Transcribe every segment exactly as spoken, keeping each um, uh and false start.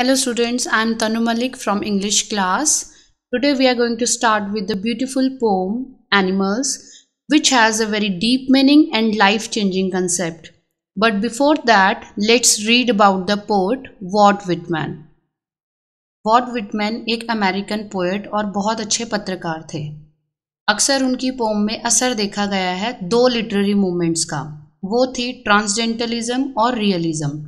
Hello students, I am Tanu Malik from English class. Today we are going to start with the beautiful poem Animals, which has a very deep meaning and life-changing concept. But before that, let's read about the poet Walt Whitman. Walt Whitman एक American poet और बहुत अच्छे पत्रकार थे. अक्सर उनकी pome में असर देखा गया है दो लिटरेरी मूवमेंट्स का. वो थी ट्रांसजेंटलिज्म और रियलिज्म.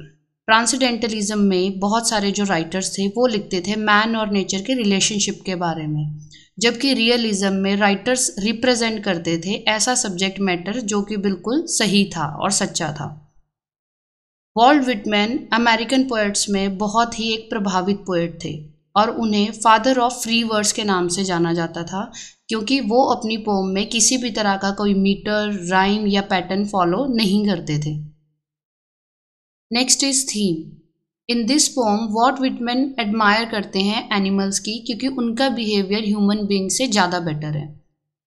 ट्रांसडेंटलिज्म में बहुत सारे जो राइटर्स थे वो लिखते थे मैन और नेचर के रिलेशनशिप के बारे में, जबकि रियलिज्म में राइटर्स रिप्रेजेंट करते थे ऐसा सब्जेक्ट मैटर जो कि बिल्कुल सही था और सच्चा था. वॉल्ट विटमैन अमेरिकन पोएट्स में बहुत ही एक प्रभावित पोएट थे और उन्हें फादर ऑफ फ्री वर्ड्स के नाम से जाना जाता था, क्योंकि वो अपनी पोम में किसी भी तरह का कोई मीटर, राइम या पैटर्न फॉलो नहीं करते थे. Next is theme. In this poem Walt Whitman admire करते हैं एनिमल्स की, क्योंकि उनका बिहेवियर ह्यूमन बीइंग से ज़्यादा बेटर है.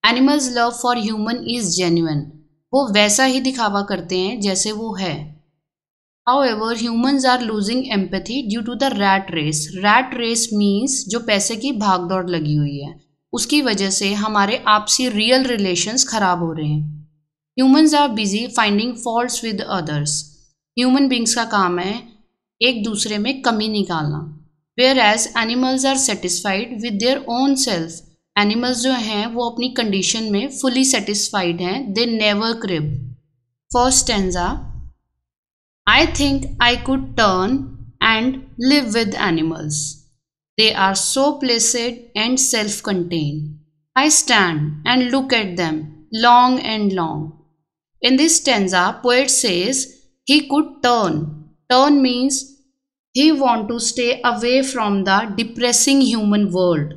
Animals love for human is genuine. वो वैसा ही दिखावा करते हैं जैसे वो है. However humans are losing empathy due to the rat race. Rat race means जो पैसे की भागदौड़ लगी हुई है, उसकी वजह से हमारे आपसी रियल रिलेशंस खराब हो रहे हैं. Humans are busy finding faults with others. Human beings का काम है एक दूसरे में कमी निकालना. Whereas animals are satisfied with their own self. Animals जो हैं वो अपनी कंडीशन में फुली सेटिस्फाइड हैं. They never crib. First stanza. I think I could turn and live with animals. They are so placid and self contain. I stand and look at them long and long. In this stanza poet says he could turn. Turn means he want to stay away from the depressing human world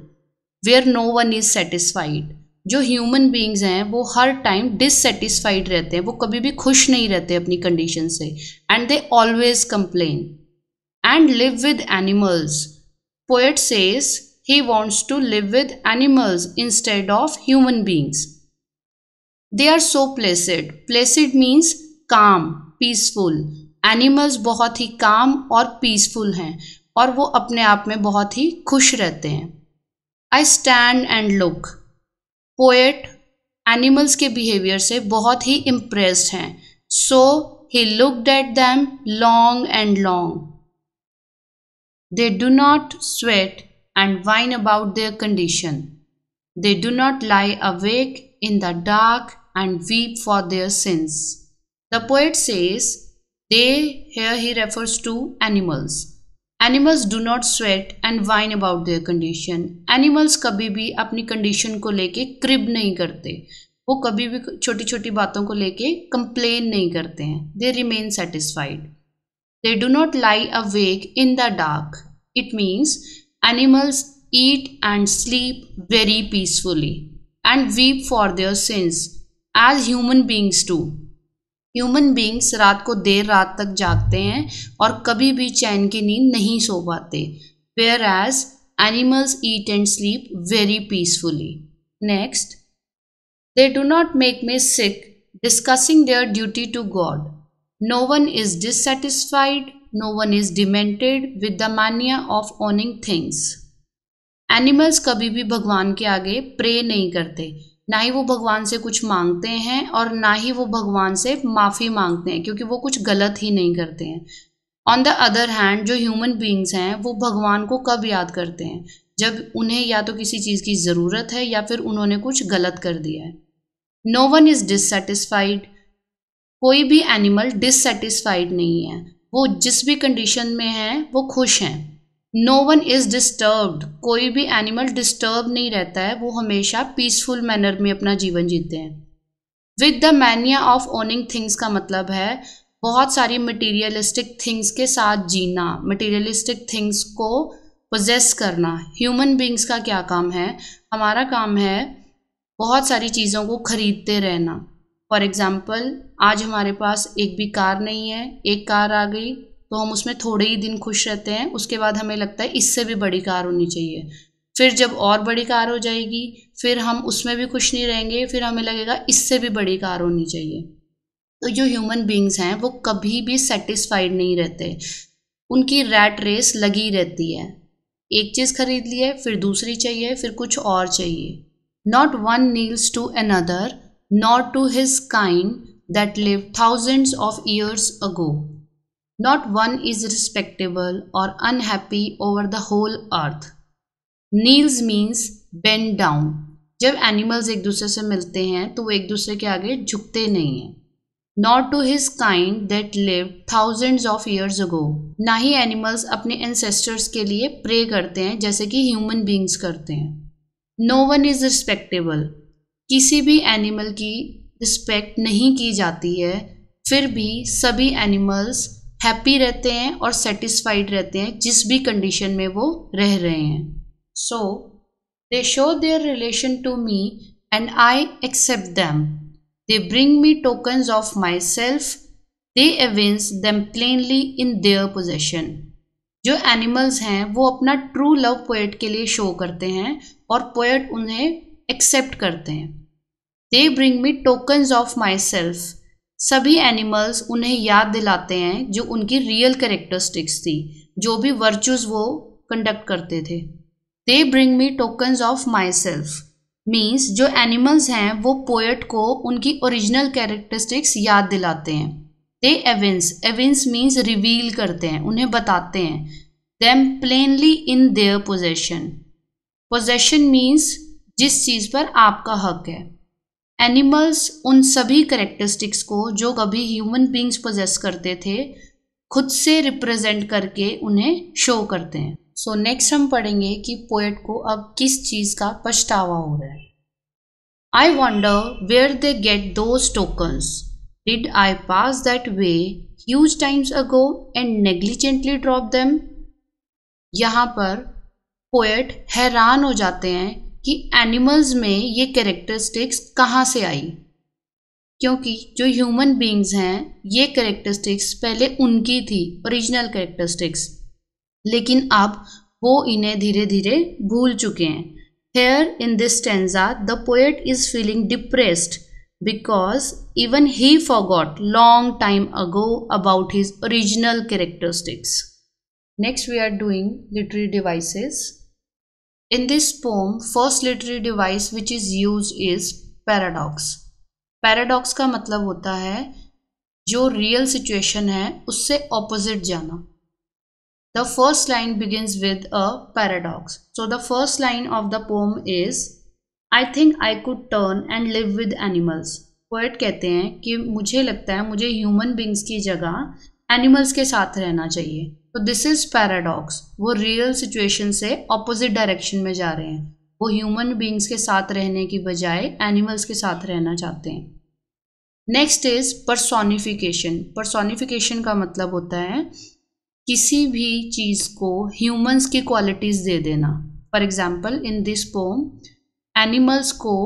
where no one is satisfied. जो human beings हैं वो हर time dissatisfied रहते हैं, वो कभी भी खुश नहीं रहते अपनी condition से, and they always complain. And live with animals. Poet says he wants to live with animals instead of human beings. They are so placid. Placid means calm, peaceful. Animals बहुत ही काम और पीसफुल हैं और वो अपने आप में बहुत ही खुश रहते हैं. I stand and look. Poet animals के बिहेवियर से बहुत ही इम्प्रेस्ड हैं. So he looked at them long and long. They do not sweat and whine about their condition. They do not lie awake in the dark and weep for their sins. The poet says they, here he refers to animals. Animals do not sweat and whine about their condition. Animals कभी भी अपनी condition को लेके crib नहीं करते. वो कभी भी छोटी छोटी बातों को लेके complain नहीं करते हैं. They remain satisfied. They do not lie awake in the dark. It means animals eat and sleep very peacefully and weep for their sins as human beings do. Human beings रात को देर रात तक जागते हैं और कभी भी चैन की नींद नहीं सो पाते. Whereas animals eat and sleep very peacefully. Next. They do not make me sick discussing their duty to God. No one is dissatisfied, no one is demented with the mania of owning things. Animals कभी भी भगवान के आगे pray नहीं करते, ना ही वो भगवान से कुछ मांगते हैं और ना ही वो भगवान से माफ़ी मांगते हैं, क्योंकि वो कुछ गलत ही नहीं करते हैं. ऑन द अदर हैंड जो ह्यूमन बींग्स हैं वो भगवान को कब याद करते हैं, जब उन्हें या तो किसी चीज़ की ज़रूरत है या फिर उन्होंने कुछ गलत कर दिया है. No one is dissatisfied. कोई भी एनिमल डिससेटिस्फाइड नहीं है, वो जिस भी कंडीशन में है वो खुश हैं. No one is disturbed. कोई भी एनिमल डिस्टर्ब नहीं रहता है, वो हमेशा पीसफुल मैनर में अपना जीवन जीते हैं. With the mania of owning things का मतलब है बहुत सारी मटीरियलिस्टिक थिंग्स के साथ जीना, मटीरियलिस्टिक थिंग्स को पोजेस करना. ह्यूमन बींग्स का क्या काम है? हमारा काम है बहुत सारी चीज़ों को खरीदते रहना. फॉर एग्ज़ाम्पल, आज हमारे पास एक भी कार नहीं है, एक कार आ गई तो हम उसमें थोड़े ही दिन खुश रहते हैं, उसके बाद हमें लगता है इससे भी बड़ी कार होनी चाहिए. फिर जब और बड़ी कार हो जाएगी फिर हम उसमें भी खुश नहीं रहेंगे, फिर हमें लगेगा इससे भी बड़ी कार होनी चाहिए. तो जो ह्यूमन बींग्स हैं वो कभी भी सेटिस्फाइड नहीं रहते, उनकी रैट रेस लगी रहती है, एक चीज़ खरीद ली है फिर दूसरी चाहिए फिर कुछ और चाहिए। Not one kneels to another not to his kind that lived thousands of years ago. Not one is respectable or unhappy over the whole earth. Kneels means bend down. जब animals एक दूसरे से मिलते हैं तो वो एक दूसरे के आगे झुकते नहीं हैं. Not to his kind that lived thousands of years ago. ना ही animals अपने ancestors के लिए pray करते हैं जैसे कि human beings करते हैं. No one is respectable. किसी भी animal की respect नहीं की जाती है, फिर भी सभी animals हैप्पी रहते हैं और सेटिस्फाइड रहते हैं जिस भी कंडीशन में वो रह रहे हैं। So they show their relation to me and I accept them, they bring me tokens of my self, they evince them plainly in their possession. जो एनिमल्स हैं वो अपना ट्रू लव पोएट के लिए शो करते हैं और पोएट उन्हें एक्सेप्ट करते हैं। They bring me tokens of my self, सभी एनिमल्स उन्हें याद दिलाते हैं जो उनकी रियल कैरेक्टरिस्टिक्स थी, जो भी वर्चुअस वो कंडक्ट करते थे। They bring me tokens of my self means जो एनिमल्स हैं वो पोएट को उनकी ओरिजिनल कैरेक्टरिस्टिक्स याद दिलाते हैं। They evince, evince means reveal करते हैं, उन्हें बताते हैं। Them plainly in their possession, possession means जिस चीज़ पर आपका हक है। एनिमल्स उन सभी करेक्टरिस्टिक्स को जो कभी ह्यूमन बींग्स पोजेस करते थे खुद से रिप्रेजेंट करके उन्हें शो करते हैं। सो so, नेक्स्ट हम पढ़ेंगे कि पोएट को अब किस चीज़ का पछतावा हो रहा है। I wonder where they get those tokens, did I pass that way huge times ago and negligently drop them. यहाँ पर पोएट हैरान हो जाते हैं कि एनिमल्स में ये कैरेक्टरिस्टिक्स कहाँ से आई, क्योंकि जो ह्यूमन बीइंग्स हैं ये कैरेक्टरिस्टिक्स पहले उनकी थी, ओरिजिनल कैरेक्टरिस्टिक्स, लेकिन अब वो इन्हें धीरे धीरे भूल चुके हैं। Here in this stanza the poet is feeling depressed because even he forgot long time ago about his original characteristics. Next we are doing literary devices. In this poem, first literary device which is used is paradox. Paradox का मतलब होता है जो real situation है उससे opposite जाना। The first line begins with a paradox. So the first line of the poem is, I think I could turn and live with animals. Poet कहते हैं कि मुझे लगता है मुझे human beings की जगह animals के साथ रहना चाहिए। तो दिस इज़ पैराडॉक्स, वो रियल सिचुएशन से ऑपोजिट डायरेक्शन में जा रहे हैं, वो ह्यूमन बींग्स के साथ रहने की बजाय एनिमल्स के साथ रहना चाहते हैं। Next is personification. पर्सोनिफिकेशन का मतलब होता है किसी भी चीज़ को ह्यूमंस की क्वालिटीज़ दे देना। For example in this poem animals को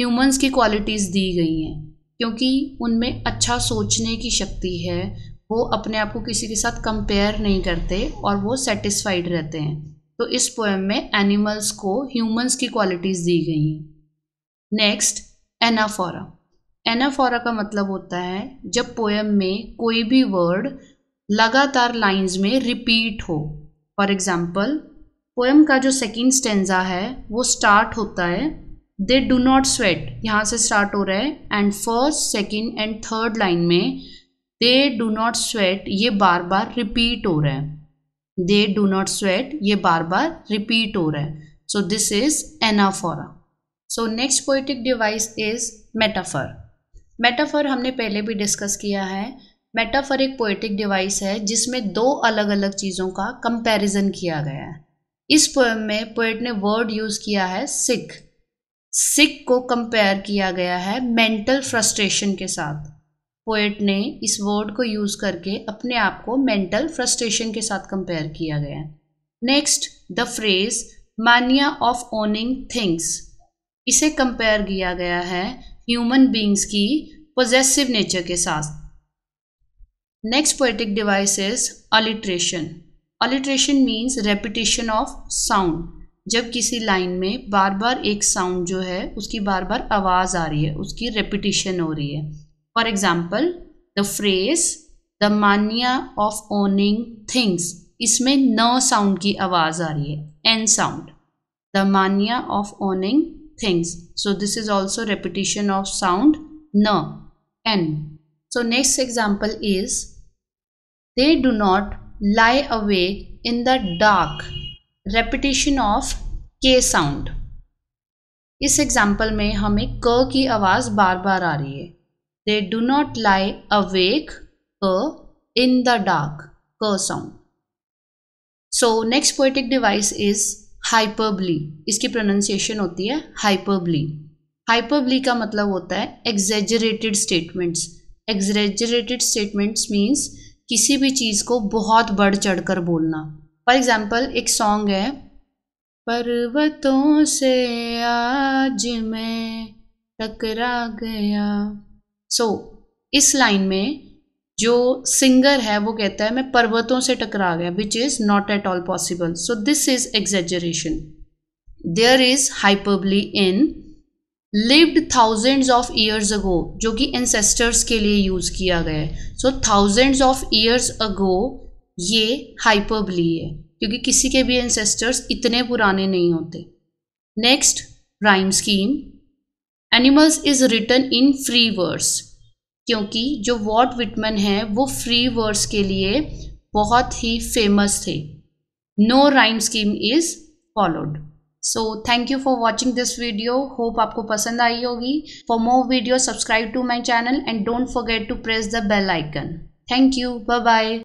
ह्यूमंस की क्वालिटीज़ दी गई हैं क्योंकि उनमें अच्छा सोचने की शक्ति है, वो अपने आप को किसी के साथ कंपेयर नहीं करते और वो सेटिस्फाइड रहते हैं। तो इस पोएम में एनिमल्स को ह्यूमंस की क्वालिटीज़ दी गई हैं। Next anaphora. एनाफोरा का मतलब होता है जब पोएम में कोई भी वर्ड लगातार लाइंस में रिपीट हो। फॉर एग्जांपल पोएम का जो सेकंड स्टेंजा है वो स्टार्ट होता है दे डू नॉट स्वेट, यहाँ से स्टार्ट हो रहा है, and first second and third line में दे डू नॉट स्वेट ये बार बार रिपीट हो रहा है, दे डू नॉट स्वेट ये बार बार रिपीट हो रहा है। So this is anaphora. So next poetic device is metaphor. Metaphor हमने पहले भी डिस्कस किया है। मेटाफर एक पोएटिक डिवाइस है जिसमें दो अलग अलग चीज़ों का कंपैरिजन किया गया है। इस पोएम में पोएट ने वर्ड यूज़ किया है सिक, सिक को कंपेयर किया गया है मेंटल फ्रस्ट्रेशन के साथ। पोएट ने इस वर्ड को यूज़ करके अपने आप को मेंटल फ्रस्ट्रेशन के साथ कंपेयर किया गया है। Next the phrase mania of owning things, इसे कंपेयर किया गया है ह्यूमन बीइंग्स की पोजेसिव नेचर के साथ। Next poetic device is alliteration. Alliteration means repetition of sound, जब किसी लाइन में बार बार एक साउंड जो है उसकी बार बार आवाज़ आ रही है, उसकी रेपिटेशन हो रही है। For example, the phrase "the mania of owning things" इसमें न साउंड की आवाज आ रही है, N sound, the mania of owning things, so this is also repetition of sound न, N. So next example is, they do not lie awake in the dark, repetition of k sound. इस example में हमें क की आवाज़ बार बार आ रही है. They do not lie awake क in the dark, क sound. So next poetic device is hyperbole. इसकी pronunciation होती है hyperbole. Hyperbole का मतलब होता है exaggerated statements. Exaggerated statements means किसी भी चीज़ को बहुत बढ़ चढ़कर बोलना. फॉर एग्जाम्पल एक सॉन्ग है, पर्वतों से आज मैं टकरा गया. सो so, इस लाइन में जो सिंगर है वो कहता है मैं पर्वतों से टकरा गया, which is not at all possible. So this is exaggeration. There is hyperbole in lived thousands of years ago, जो कि ancestors के लिए यूज़ किया गया है. सो thousands of years ago ये hyperbole है, क्योंकि किसी के भी ancestors इतने पुराने नहीं होते. Next rhyme scheme, animals is written in free verse, क्योंकि जो Walt Whitman है वो free verse के लिए बहुत ही famous थे. No rhyme scheme is followed. So thank you for watching this video. Hope आपको पसंद आई होगी. For more video subscribe to my channel and don't forget to press the bell icon. Thank you, bye bye.